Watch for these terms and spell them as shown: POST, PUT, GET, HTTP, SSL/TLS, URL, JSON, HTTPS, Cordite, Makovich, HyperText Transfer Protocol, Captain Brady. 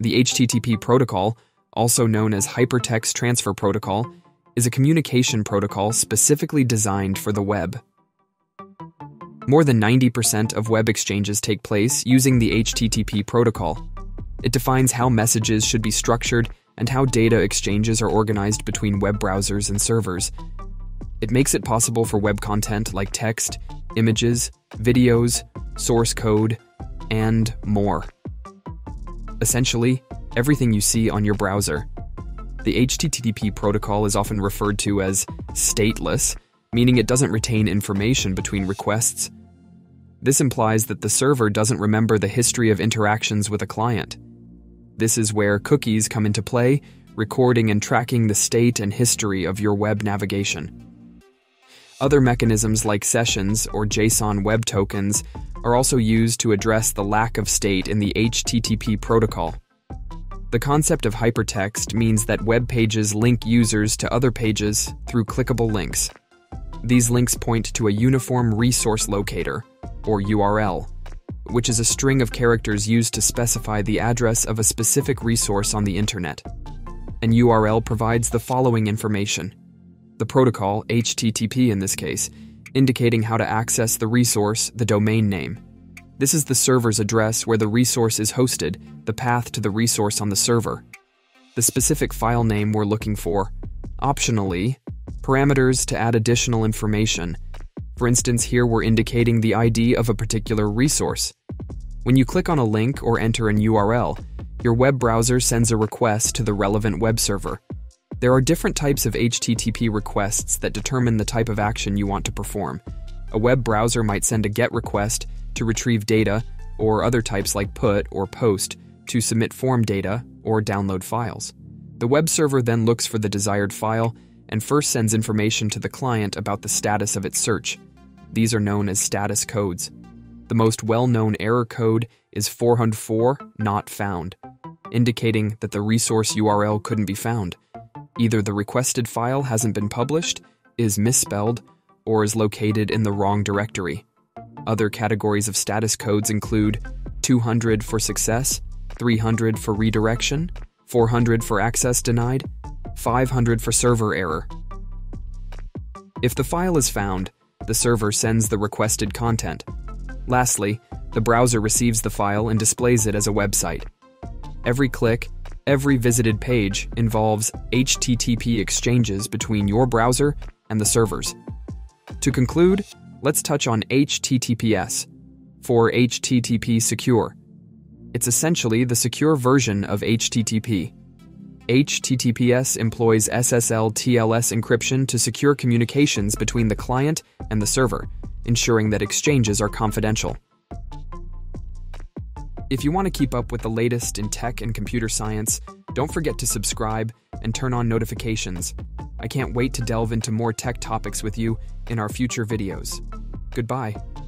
The HTTP protocol, also known as Hypertext Transfer Protocol, is a communication protocol specifically designed for the web. More than 90% of web exchanges take place using the HTTP protocol. It defines how messages should be structured and how data exchanges are organized between web browsers and servers. It makes it possible for web content like text, images, videos, source code, and more. Essentially, everything you see on your browser. The HTTP protocol is often referred to as stateless, meaning it doesn't retain information between requests. This implies that the server doesn't remember the history of interactions with a client. This is where cookies come into play, recording and tracking the state and history of your web navigation. Other mechanisms like sessions or JSON web tokens are also used to address the lack of state in the HTTP protocol. The concept of hypertext means that web pages link users to other pages through clickable links. These links point to a Uniform Resource Locator, or URL, which is a string of characters used to specify the address of a specific resource on the internet. An URL provides the following information: the protocol, HTTP in this case, indicating how to access the resource, the domain name. This is the server's address where the resource is hosted, the path to the resource on the server, the specific file name we're looking for, optionally, parameters to add additional information. For instance, here we're indicating the ID of a particular resource. When you click on a link or enter an URL, your web browser sends a request to the relevant web server. There are different types of HTTP requests that determine the type of action you want to perform. A web browser might send a GET request to retrieve data, or other types like PUT or POST to submit form data or download files. The web server then looks for the desired file and first sends information to the client about the status of its search. These are known as status codes. The most well-known error code is 404 not found, indicating that the resource URL couldn't be found. Either the requested file hasn't been published, is misspelled, or is located in the wrong directory. Other categories of status codes include 200 for success, 300 for redirection, 400 for access denied, 500 for server error. If the file is found, the server sends the requested content. Lastly, the browser receives the file and displays it as a website. Every click, every visited page involves HTTP exchanges between your browser and the servers. To conclude, let's touch on HTTPS, for HTTP Secure. It's essentially the secure version of HTTP. HTTPS employs SSL/TLS encryption to secure communications between the client and the server, ensuring that exchanges are confidential. If you want to keep up with the latest in tech and computer science, don't forget to subscribe and turn on notifications. I can't wait to delve into more tech topics with you in our future videos. Goodbye.